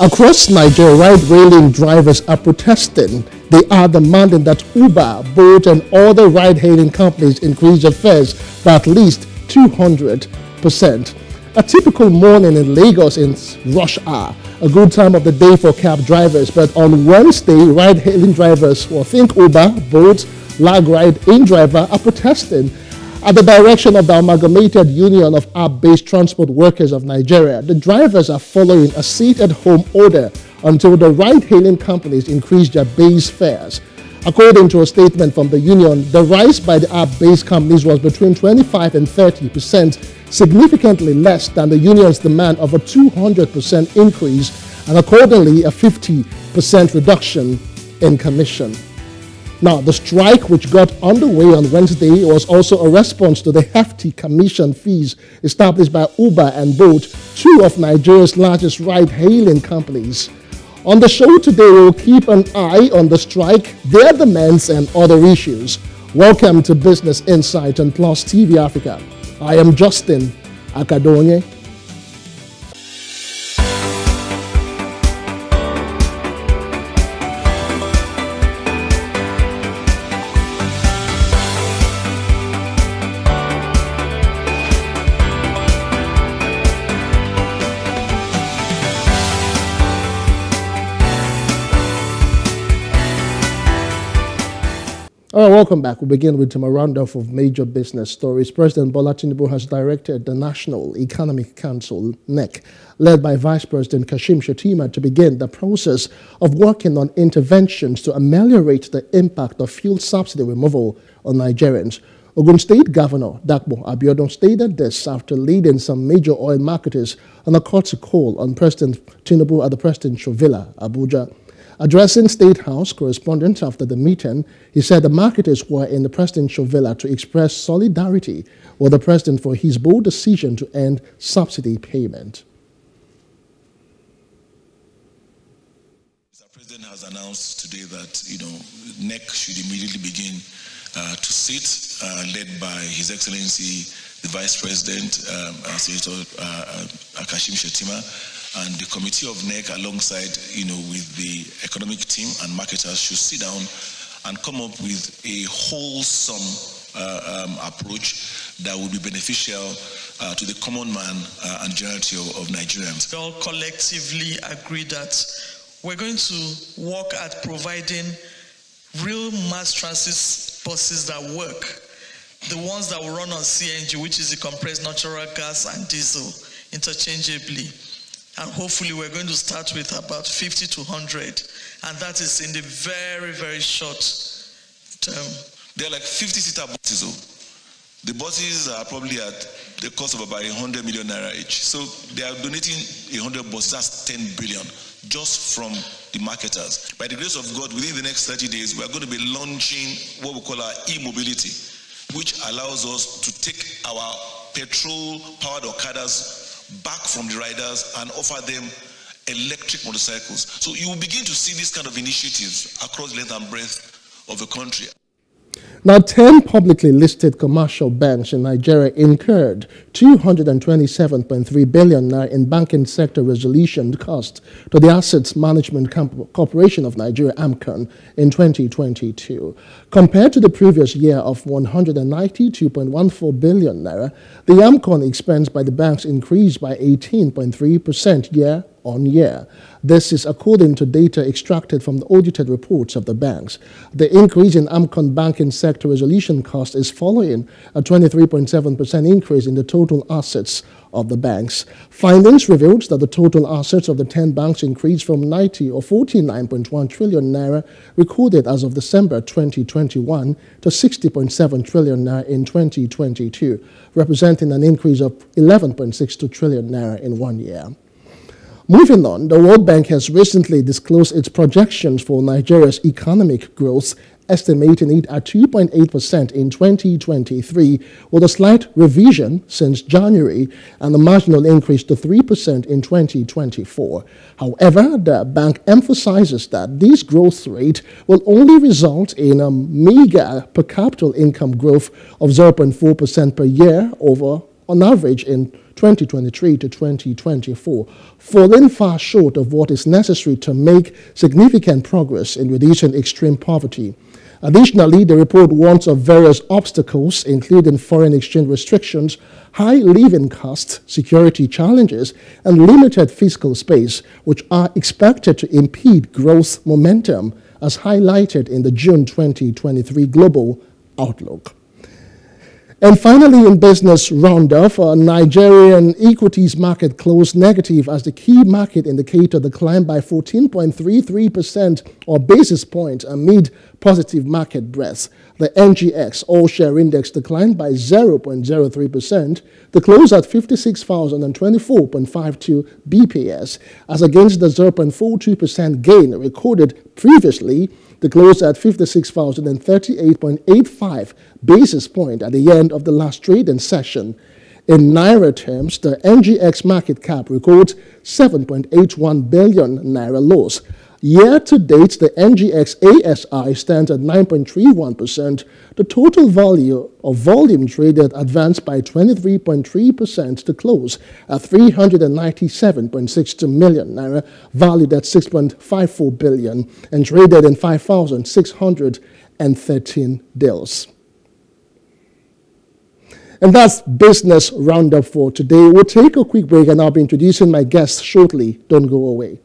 Across Nigeria, ride-hailing drivers are protesting. They are demanding that Uber, Bolt and other ride-hailing companies increase their fares by at least 200%. A typical morning in Lagos is rush hour, a good time of the day for cab drivers. But on Wednesday, ride-hailing drivers, or think Uber, Bolt, Lagride, InDriver, are protesting at the direction of the Amalgamated Union of App-Based Transport Workers of Nigeria. The drivers are following a sit-at-home order until the ride-hailing companies increase their base fares. According to a statement from the union, the rise by the app-based companies was between 25 and 30%, significantly less than the union's demand of a 200% increase and accordingly a 50% reduction in commission. Now, the strike, which got underway on Wednesday, was also a response to the hefty commission fees established by Uber and Bolt, two of Nigeria's largest ride-hailing companies. On the show today, we'll keep an eye on the strike, their demands, and other issues. Welcome to Business Insight and Plus TV Africa. I am Justin Akadonye. Welcome back. We'll begin with a roundup of major business stories. President Bola Tinubu has directed the National Economic Council, N.E.C, led by Vice President Kashim Shatima, to begin the process of working on interventions to ameliorate the impact of fuel subsidy removal on Nigerians. Ogun State Governor Dapo Abiodun stated this after leading some major oil marketers on a courtesy call on President Tinubu at the Presidential Villa, Abuja. Addressing State House correspondents after the meeting, he said the marketers were in the Presidential Villa to express solidarity with the president for his bold decision to end subsidy payment. Mr. President has announced today that, N.E.C should immediately begin to sit, led by His Excellency the Vice President, Senator Kashim Shatima, and the committee of N.E.C alongside, with the economic team and marketers should sit down and come up with a wholesome approach that will be beneficial to the common man and generality of Nigerians. We all collectively agree that we're going to work at providing real mass transit buses that work. The ones that will run on CNG, which is the compressed natural gas and diesel, interchangeably. And hopefully we're going to start with about 50 to 100. And that is in the very, very short term. They're like 50-seater buses. The buses are probably at the cost of about 100 million naira each. So they are donating 100 buses, that's 10 billion, just from the marketers. By the grace of God, within the next 30 days, we're going to be launching what we call our e-mobility, which allows us to take our petrol-powered Okadas back from the riders and offer them electric motorcycles. So you will begin to see these kind of initiatives across length and breadth of the country. Now, 10 publicly listed commercial banks in Nigeria incurred 227.3 billion in banking sector resolution costs to the Assets Management Corporation of Nigeria, AMCON, in 2022. Compared to the previous year of 192.14 billion naira, the AMCON expense by the banks increased by 18.3% year on year. This is according to data extracted from the audited reports of the banks. The increase in AMCON banking sector resolution cost is following a 23.7% increase in the total assets of the banks. Findings revealed that the total assets of the 10 banks increased from 90 or 49.1 trillion naira recorded as of December 2021 to 60.7 trillion naira in 2022, representing an increase of 11.62 trillion naira in 1 year. Moving on, the World Bank has recently disclosed its projections for Nigeria's economic growth, estimating it at 2.8% in 2023, with a slight revision since January and a marginal increase to 3% in 2024. However, the bank emphasizes that this growth rate will only result in a meager per capita income growth of 0.4% per year over on average in 2023 to 2024, falling far short of what is necessary to make significant progress in reducing extreme poverty. Additionally, the report warns of various obstacles, including foreign exchange restrictions, high living costs, security challenges, and limited fiscal space, which are expected to impede growth momentum, as highlighted in the June 2023 Global Outlook. And finally, in business roundup, Nigerian equities market closed negative as the key market indicator declined by 14.33% or basis points amid positive market breadth. The NGX all-share index declined by 0.03% to close at 56,024.52 BPS, as against the 0.42% gain recorded previously. The close at 56,038.85 basis point at the end of the last trading session. In Naira terms, the NGX market cap records 7.81 billion Naira loss. Year to date, the NGX ASI stands at 9.31%. The total value of volume traded advanced by 23.3% to close at 397.62 million Naira, valued at 6.54 billion, and traded in 5,613 deals. And that's business roundup for today. We'll take a quick break and I'll be introducing my guests shortly. Don't go away.